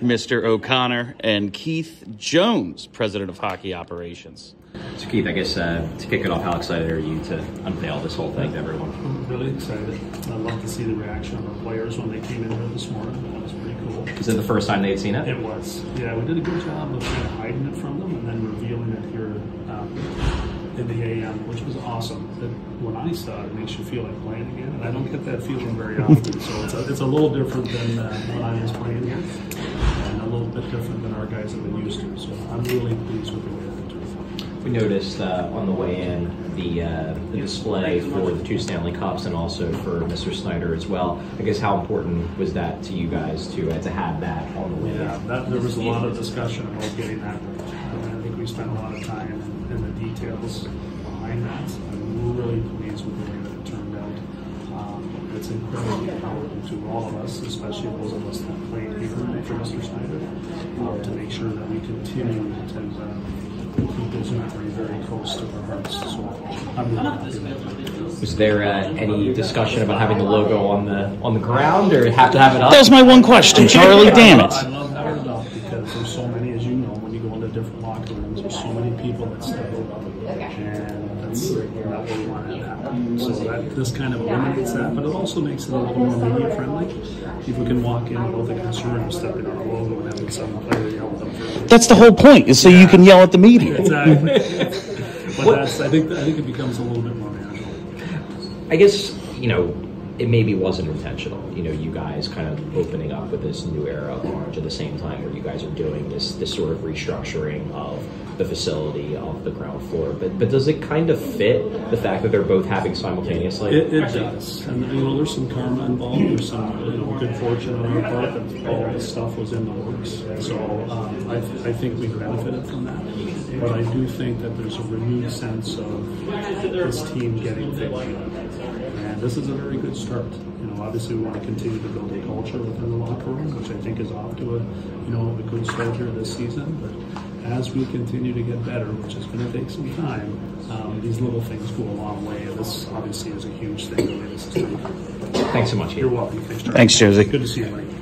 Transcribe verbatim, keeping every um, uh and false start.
Mister O'Connor, and Keith Jones, President of Hockey Operations. So Keith, I guess uh, to kick it off, how excited are you to unveil this whole thing to everyone? I'm really excited. I love to see the reaction of our players when they came in here this morning. That was pretty cool. Is it the first time they'd seen it? It was. Yeah, we did a good job of kind of hiding it from them and then revealing it here um, in the A M, which was awesome. That when I saw it, it makes you feel like playing again, and I don't get that feeling very often. So it's a, it's a little different than uh, when I was playing here, and a little bit different than our guys have been used to. So I'm really pleased with the way that they're doing. We noticed uh, on the way in the, uh, the display for the two Stanley Cups and also for Mister Snyder as well. I guess how important was that to you guys to uh, to have that on the way? Yeah, that, there was a lot of discussion about getting that. I think we spent a lot of time in the details behind that. I'm really pleased with the way that it turned out. Um, it's incredibly powerful to all of us, especially those of us that played here for Mister Snyder, uh, to make sure that we continue to. Uh, Keep those memories very close to our hearts. So I'm really was there uh, any discussion about having the logo on the on the ground, or have to have it up? That was my one question, Charlie. Damn it! I love that enough because there's so many, as you know, when you go into different locker rooms, there's so many people that step up, and that's not what we want to happen. So that this kind of eliminates that, but it also makes it a little more media friendly. If we can walk in with a concern of stepping on a logo and having someone play the album. That's the whole point, is so yeah. You can yell at the media. Exactly. But that's, I think I think it becomes a little bit more manageable. I guess, you know, it maybe wasn't intentional. You know, you guys kind of opening up with this new era of Orange at the same time where you guys are doing this this sort of restructuring of the facility, of the ground floor. But but does it kind of fit the fact that they're both happening simultaneously? It, it does. And you know, there's some karma involved. There's some you know, good fortune on our part that all this stuff was in the works. So um, I, th I think we benefited from that. But I do think that there's a renewed sense of this team getting things. And this is a very good start. You know, obviously we want to continue to build a culture within the locker room, which I think is off to a, you know, a good start here this season. But as we continue to get better, which is going to take some time, um, these little things go a long way. And this obviously is a huge thing. Thanks so much. You're welcome. Thanks, Charlie. Thanks, Josie. Good to see you, Mike.